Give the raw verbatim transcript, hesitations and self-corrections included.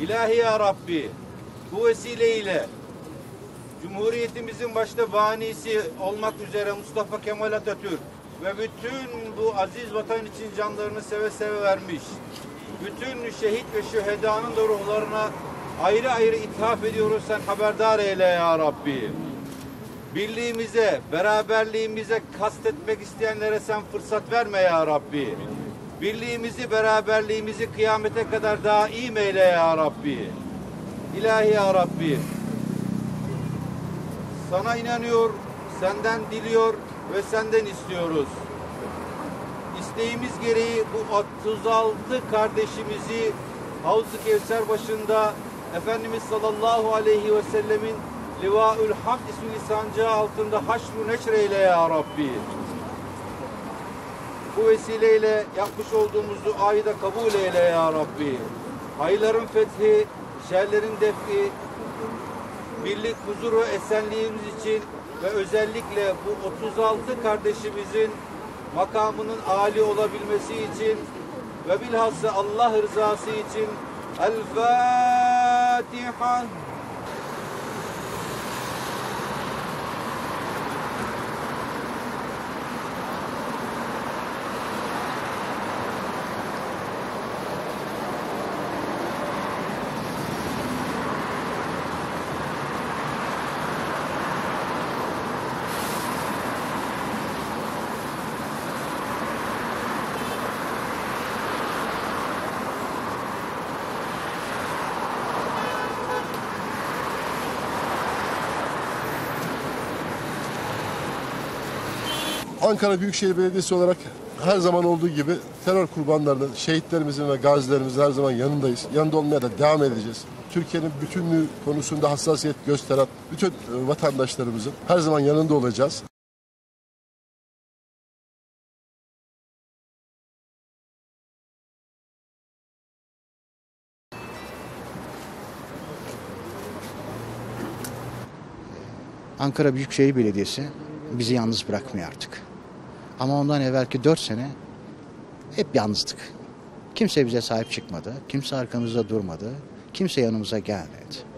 İlahi ya Rabbi, bu vesileyle Cumhuriyetimizin başta banisi olmak üzere Mustafa Kemal Atatürk ve bütün bu aziz vatan için canlarını seve seve vermiş, bütün şehit ve şühedanın da ruhlarına ayrı ayrı ithaf ediyoruz, sen haberdar eyle ya Rabbi. Birliğimize, beraberliğimize kastetmek isteyenlere sen fırsat verme ya Rabbi. Birliğimizi, beraberliğimizi kıyamete kadar daim eyle ya Rabbi. İlahi ya Rabbi, sana inanıyor, senden diliyor ve senden istiyoruz. İsteğimiz gereği bu otuz altı kardeşimizi Havuz-u Kevser başında Efendimiz sallallahu aleyhi ve sellemin livaül hamd ismini sancağı altında haşr-ı neşr eyle ya Rabbi. Bu vesileyle yapmış olduğumuz duayı da kabul eyle ya Rabbi. Hayırların fethi, şerlerin defi, birlik, huzur ve esenliğimiz için ve özellikle bu otuz altı kardeşimizin makamının âli olabilmesi için ve bilhassa Allah rızası için El Fatiha. Ankara Büyükşehir Belediyesi olarak her zaman olduğu gibi terör kurbanlarının, şehitlerimizin ve gazilerimizin her zaman yanındayız. Yanında olmaya da devam edeceğiz. Türkiye'nin bütünlüğü konusunda hassasiyet gösteren bütün vatandaşlarımızın her zaman yanında olacağız. Ankara Büyükşehir Belediyesi bizi yalnız bırakmıyor artık. Ama ondan evvelki dört sene hep yalnızdık. Kimse bize sahip çıkmadı, kimse arkamızda durmadı, kimse yanımıza gelmedi.